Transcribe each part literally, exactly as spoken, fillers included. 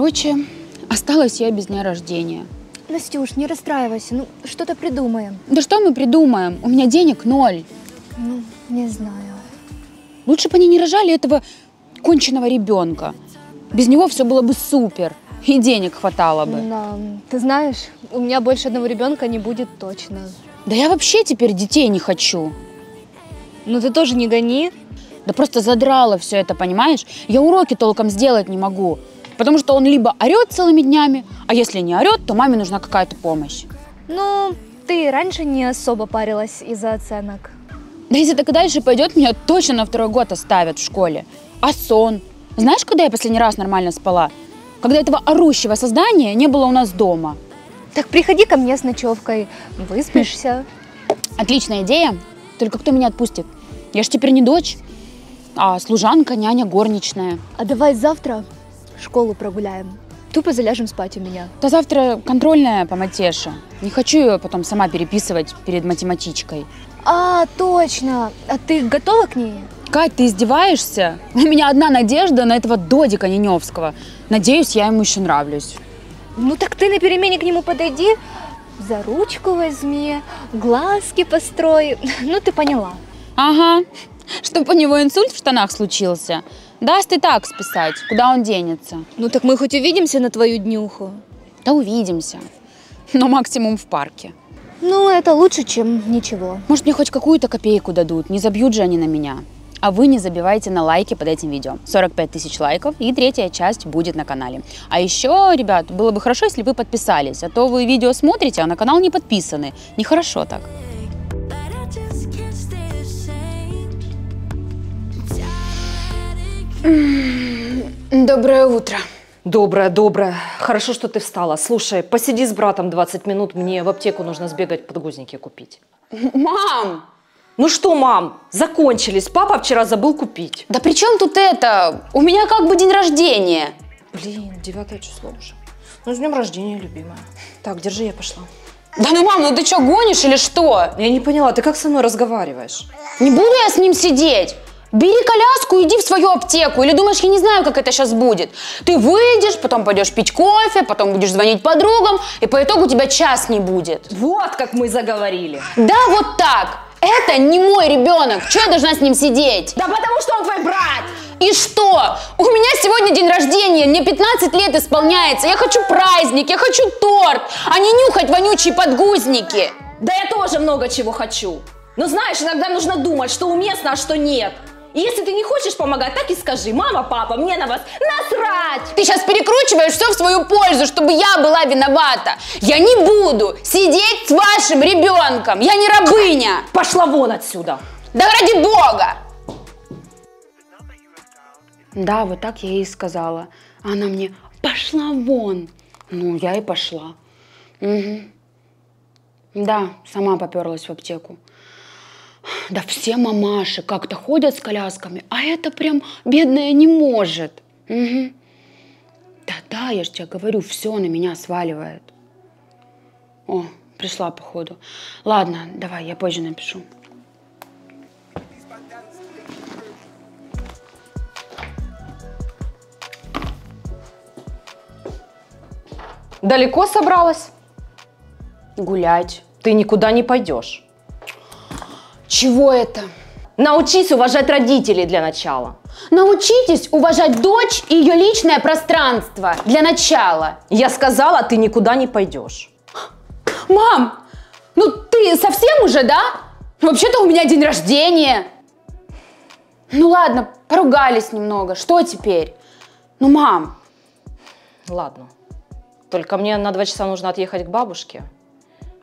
Короче, осталась я без дня рождения. Настюш, не расстраивайся, ну что-то придумаем. Да что мы придумаем? У меня денег ноль. Ну, не знаю. Лучше бы они не рожали этого конченного ребенка. Без него все было бы супер. И денег хватало бы. Но, ты знаешь, у меня больше одного ребенка не будет точно. Да я вообще теперь детей не хочу. Ну ты тоже не гони. Да просто задрало все это, понимаешь? Я уроки толком сделать не могу. Потому что он либо орет целыми днями, а если не орет, то маме нужна какая-то помощь. Ну, ты раньше не особо парилась из-за оценок. Да если так и дальше пойдет, меня точно на второй год оставят в школе. А сон? Знаешь, когда я последний раз нормально спала? Когда этого орущего создания не было у нас дома. Так приходи ко мне с ночевкой, выспишься. Отличная идея, только кто меня отпустит? Я ж теперь не дочь, а служанка, няня, горничная. А давай завтра школу прогуляем, тупо заляжем спать у меня. Да завтра контрольная по матеше, не хочу ее потом сама переписывать перед математичкой. А, точно, а ты готова к ней? Кать, ты издеваешься? У меня одна надежда на этого додика Ниневского. Надеюсь, я ему еще нравлюсь. Ну так ты на перемене к нему подойди, за ручку возьми, глазки построй. Ну ты поняла. Ага, чтобы у него инсульт в штанах случился. Даст ты так списать, куда он денется. Ну так мы хоть увидимся на твою днюху? Да увидимся, но максимум в парке. Ну это лучше, чем ничего. Может мне хоть какую-то копейку дадут, не забьют же они на меня. А вы не забивайте на лайки под этим видео. сорок пять тысяч лайков, и третья часть будет на канале. А еще, ребят, было бы хорошо, если бы подписались, а то вы видео смотрите, а на канал не подписаны. Нехорошо так. Доброе утро. Доброе, доброе. Хорошо, что ты встала. Слушай, посиди с братом двадцать минут, мне в аптеку нужно сбегать, подгузники купить. Мам! Ну что, мам, закончились. Папа вчера забыл купить. Да при чем тут это? У меня как бы день рождения. Блин, девятое число уже. Ну, с днем рождения, любимая. Так, держи, я пошла. Да ну, мам, ну ты что, гонишь или что? Я не поняла, ты как со мной разговариваешь? Не буду я с ним сидеть. Бери коляску и иди в свою аптеку. Или думаешь, я не знаю, как это сейчас будет? Ты выйдешь, потом пойдешь пить кофе, потом будешь звонить подругам, и по итогу у тебя час не будет. Вот как мы заговорили. Да, вот так. Это не мой ребенок. Чего я должна с ним сидеть? Да потому что он твой брат. И что? У меня сегодня день рождения, мне пятнадцать лет исполняется. Я хочу праздник, я хочу торт, а не нюхать вонючие подгузники. Да я тоже много чего хочу. Но знаешь, иногда нужно думать, что уместно, а что нет. И если ты не хочешь помогать, так и скажи: мама, папа, мне на вас насрать! Ты сейчас перекручиваешь все в свою пользу, чтобы я была виновата. Я не буду сидеть с вашим ребенком. Я не рабыня. Пошла вон отсюда. Да ради бога! Да, вот так я ей сказала. Она мне: пошла вон. Ну, я и пошла. Угу. Да, сама поперлась в аптеку. Да все мамаши как-то ходят с колясками, а это прям бедная не может. Угу. Да-да, я же тебе говорю, все на меня сваливает. О, пришла походу. Ладно, давай, я позже напишу. Далеко собралась? Гулять. Ты никуда не пойдешь. Чего это? Научись уважать родителей для начала. Научитесь уважать дочь и ее личное пространство для начала. Я сказала, ты никуда не пойдешь. Мам, ну ты совсем уже, да? Вообще-то у меня день рождения. Ну ладно, поругались немного, что теперь? Ну, мам. Ладно, только мне на два часа нужно отъехать к бабушке.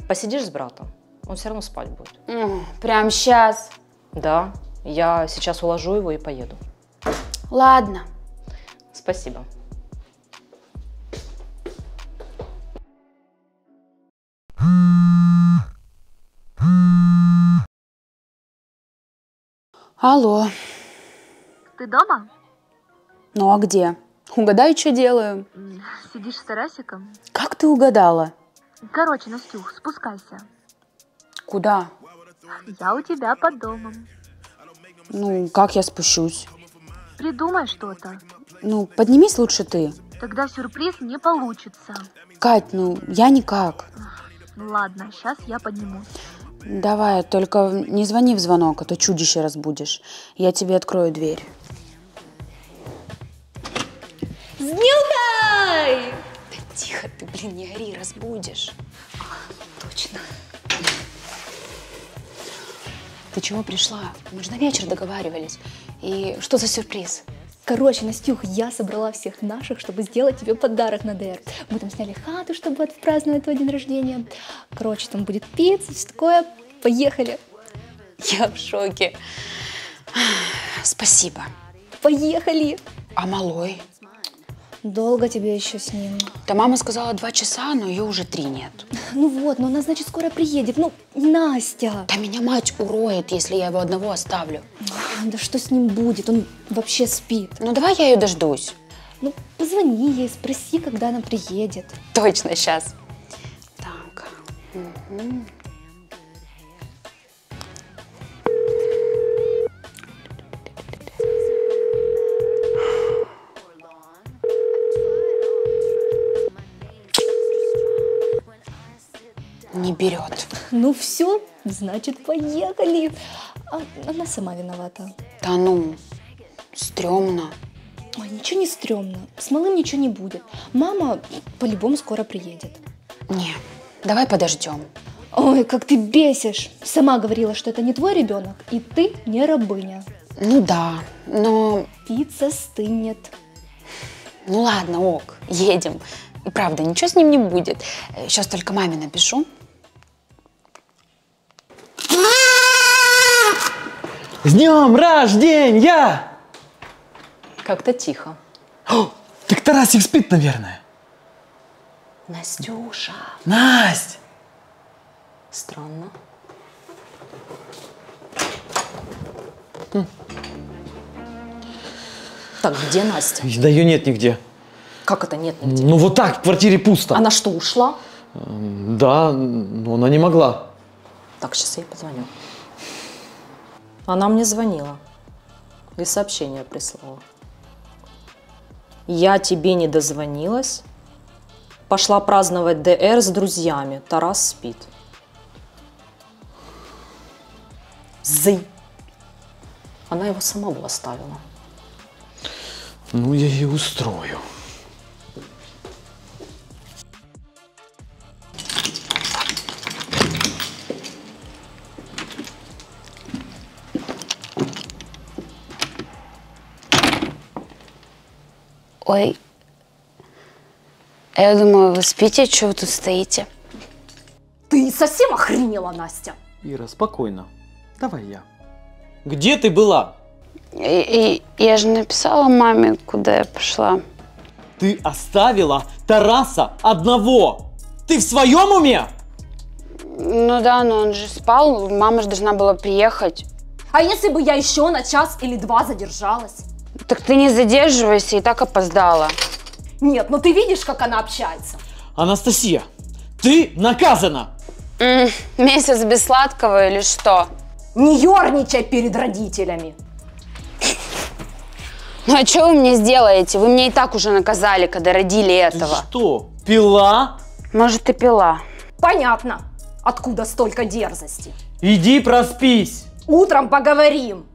Посидишь с братом? Он все равно спать будет. Mm, прям сейчас? Да, я сейчас уложу его и поеду. Ладно. Спасибо. Алло. Ты дома? Ну а где? Угадай, что делаю. Сидишь с Тарасиком? Как ты угадала? Короче, Настюх, спускайся. Куда? Я у тебя под домом. Ну, как я спущусь? Придумай что-то. Ну, поднимись лучше ты. Тогда сюрприз не получится. Кать, ну я никак. Ладно, сейчас я подниму. Давай, только не звони в звонок, а то чудище разбудишь. Я тебе открою дверь. Снюхай! Да тихо ты, блин, не ори, разбудишь. Точно. Ты чего пришла? Мы же на вечер договаривались. И что за сюрприз? Короче, Настюх, я собрала всех наших, чтобы сделать тебе подарок на ДР. Мы там сняли хату, чтобы отпраздновать твой день рождения. Короче, там будет пицца, все такое. Поехали. Я в шоке. Спасибо. Поехали. А малой? Долго тебе еще с ним? Да мама сказала два часа, но ее уже три нет. Ну вот, но она, значит, скоро приедет. Ну, Настя! Да меня мать уроет, если я его одного оставлю. Да что с ним будет? Он вообще спит. Ну давай я ее дождусь. Ну позвони ей, спроси, когда она приедет. Точно, сейчас. Так. Угу. Не берет. Ну все, значит, поехали. А, она сама виновата. Да ну, стрёмно. Ой, ничего не стрёмно. С малым ничего не будет. Мама по-любому скоро приедет. Не, давай подождем. Ой, как ты бесишь. Сама говорила, что это не твой ребенок, и ты не рабыня. Ну да, но... Пицца стынет. Ну ладно, ок, едем. И правда, ничего с ним не будет. Сейчас только маме напишу. С днем рождения! Как-то тихо. О, так Тарасик спит, наверное. Настюша. Насть! Странно. Хм. Так, где Настя? Да ее нет нигде. Как это нет нигде? Ну вот так, в квартире пусто. Она что, ушла? Да, но она не могла. Так, сейчас я ей позвоню. Она мне звонила и сообщение прислала. Я тебе не дозвонилась. Пошла праздновать ДР с друзьями. Тарас спит. Зы. Она его самого оставила. Ну, я ей устрою. Ой, я думаю, вы спите, чего вы тут стоите? Ты совсем охренела, Настя? Ира, спокойно. Давай я. Где ты была? И, и, я же написала маме, куда я пошла. Ты оставила Тараса одного? Ты в своем уме? Ну да, но он же спал, мама же должна была приехать. А если бы я еще на час или два задержалась? Так ты не задерживайся, и так опоздала. Нет, ну ты видишь, как она общается. Анастасия, ты наказана. М-м, месяц без сладкого или что? Не ерничай перед родителями. Ну а что вы мне сделаете? Вы меня и так уже наказали, когда родили этого. Ты что, пила? Может, и пила. Понятно, откуда столько дерзости. Иди проспись. Утром поговорим.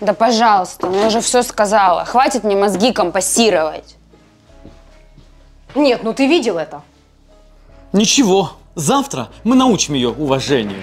Да пожалуйста, я уже все сказала. Хватит мне мозги компостировать. Нет, ну ты видел это? Ничего, завтра мы научим ее уважению.